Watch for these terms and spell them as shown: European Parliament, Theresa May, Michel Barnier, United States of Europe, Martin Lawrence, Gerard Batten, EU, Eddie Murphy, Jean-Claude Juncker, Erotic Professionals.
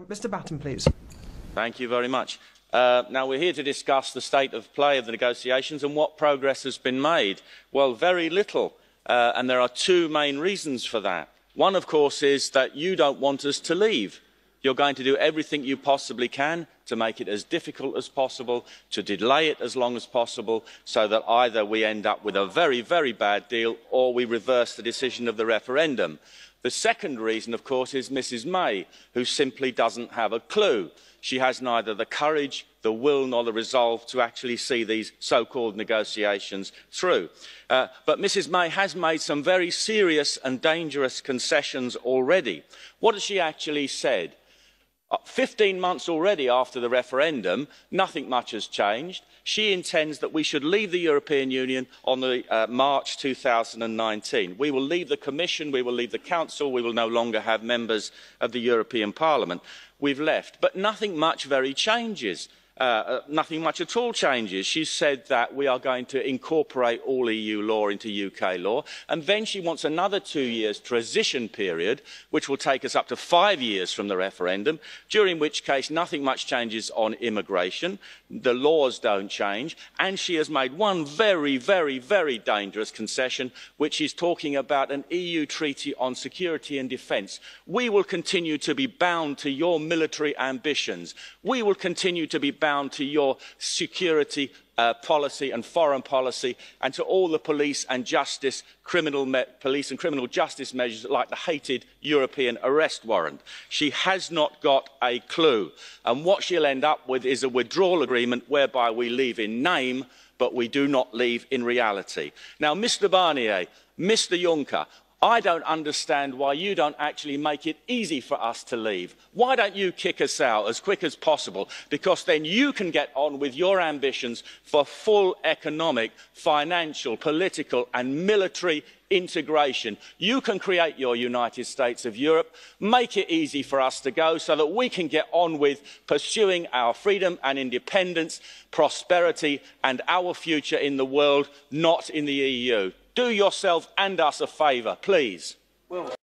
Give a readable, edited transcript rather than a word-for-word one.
Mr. Batten, please. Thank you very much. Now, we're here to discuss the state of play of the negotiations and what progress has been made. Well, very little, and there are two main reasons for that. One, of course, is that you don't want us to leave. You're going to do everything you possibly can to make it as difficult as possible, to delay it as long as possible, so that either we end up with a very, very bad deal or we reverse the decision of the referendum. The second reason, of course, is Mrs May, who simply doesn't have a clue. She has neither the courage, the will nor the resolve to actually see these so-called negotiations through. But Mrs May has made some very serious and dangerous concessions already. What has she actually said? 15 months already after the referendum, nothing much has changed. She intends that we should leave the European Union on the, March 2019. We will leave the Commission, we will leave the Council, we will no longer have members of the European Parliament. We've left. But nothing much very changes. Nothing much at all changes. She said that we are going to incorporate all EU law into UK law, and then she wants another 2 years transition period, which will take us up to 5 years from the referendum, during which case nothing much changes on immigration, the laws don't change, and she has made one very, very, very dangerous concession, which is talking about an EU treaty on security and defence. We will continue to be bound to your military ambitions. We will continue to be bound to your security policy and foreign policy, and to all the police and justice, criminal justice measures like the hated European arrest warrant. She has not got a clue, and what she'll end up with is a withdrawal agreement whereby we leave in name, but we do not leave in reality. Now, Mr. Barnier, Mr. Juncker, I don't understand why you don't actually make it easy for us to leave. Why don't you kick us out as quick as possible? Because then you can get on with your ambitions for full economic, financial, political and military integration. You can create your United States of Europe, make it easy for us to go so that we can get on with pursuing our freedom and independence, prosperity and our future in the world, not in the EU. Do yourself and us a favour, please. Well